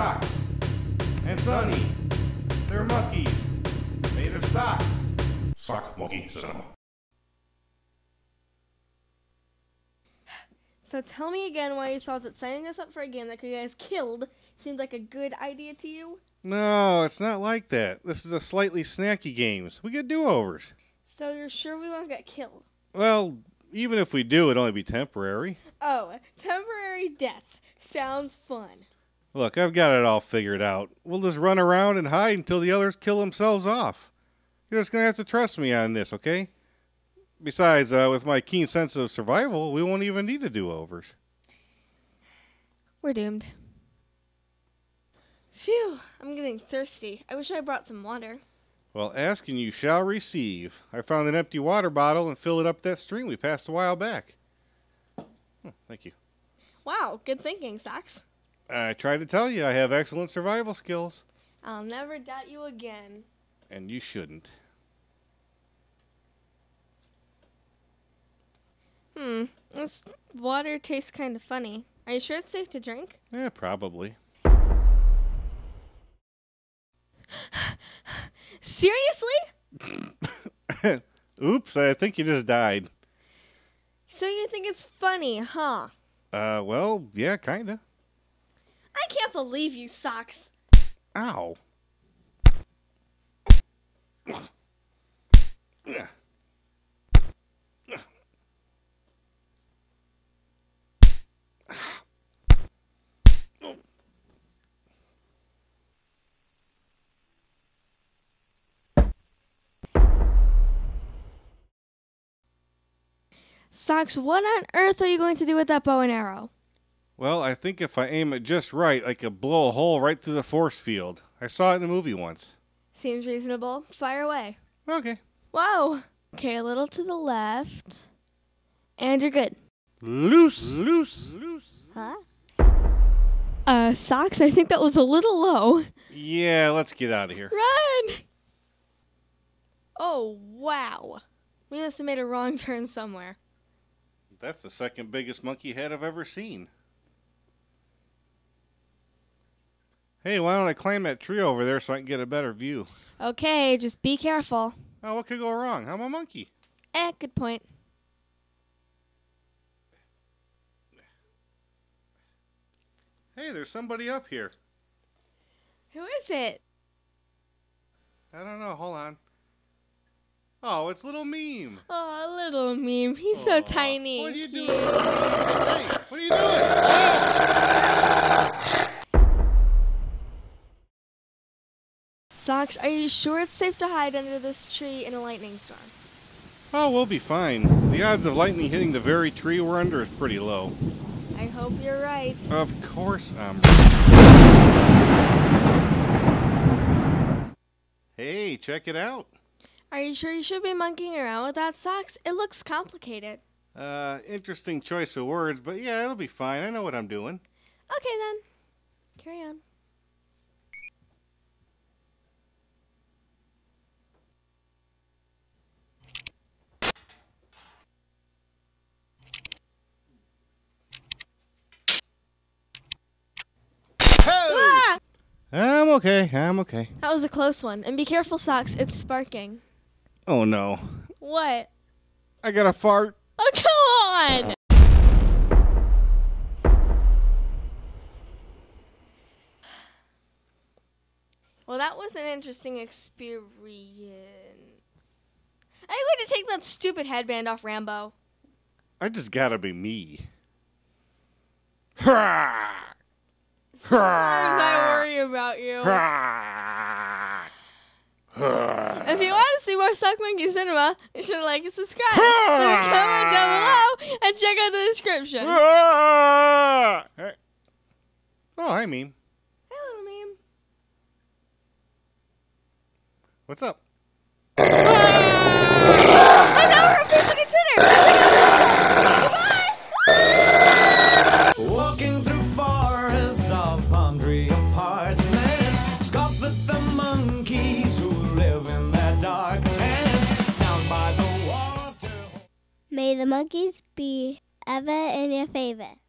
Socks and Sunny. They're monkeys made of socks. Sock Monkey Cinema. So tell me again why you thought that signing us up for a game that could get us killed seemed like a good idea to you? No, it's not like that. This is a slightly snacky game. We get do-overs. So you're sure we won't get killed? Well, even if we do, it'd only be temporary. Oh, temporary death. Sounds fun. Look, I've got it all figured out. We'll just run around and hide until the others kill themselves off. You're just going to have to trust me on this, okay? Besides, with my keen sense of survival, we won't even need to do-overs. We're doomed. Phew, I'm getting thirsty. I wish I brought some water. Well, ask and you shall receive. I found an empty water bottle and filled it up that stream we passed a while back. Oh, thank you. Wow, good thinking, Socks. I tried to tell you I have excellent survival skills. I'll never doubt you again. And you shouldn't. This water tastes kind of funny. Are you sure it's safe to drink? Yeah, probably. Seriously? Oops, I think you just died. So you think it's funny, huh? Well, yeah, kinda. I can't believe you, Socks. Ow. Socks, what on earth are you going to do with that bow and arrow? Well, I think if I aim it just right, I could blow a hole right through the force field. I saw it in a movie once. Seems reasonable. Fire away. Okay. Whoa. Okay, a little to the left. And you're good. Loose. Huh? Socks, I think that was a little low. Yeah, let's get out of here. Run! Oh, wow. We must have made a wrong turn somewhere. That's the second biggest monkey head I've ever seen. Hey, why don't I climb that tree over there so I can get a better view? Okay, just be careful. Oh, what could go wrong? I'm a monkey. Good point. Hey, there's somebody up here. Who is it? I don't know. Hold on. Oh, it's Little Meme. Oh, Little Meme. He's so tiny. What are you doing? Hey, what are you doing? Socks, are you sure it's safe to hide under this tree in a lightning storm? Oh, we'll be fine. The odds of lightning hitting the very tree we're under is pretty low. I hope you're right. Of course I'm right. Hey, check it out. Are you sure you should be monkeying around with that, Socks? It looks complicated. Interesting choice of words, but yeah, it'll be fine. I know what I'm doing. Okay, then. Carry on. Ah! I'm okay. That was a close one. And be careful, Socks. It's sparking. Oh, no. What? I got a fart. Oh, come on! Well, that was an interesting experience. I'm going to take that stupid headband off Rambo. I just gotta be me. Sometimes I worry about you. If you want to see more Sock Monkey Cinema, you should like and subscribe. Leave a comment down below and check out the description. Oh, hi, Meme. Hello, Meme. What's up? An hour of people get dinner. Check out this as well. Goodbye. Walking through forests of palm tree apartments, scoffed at the monkeys who live in their dark tents down by the water. May the monkeys be ever in your favor.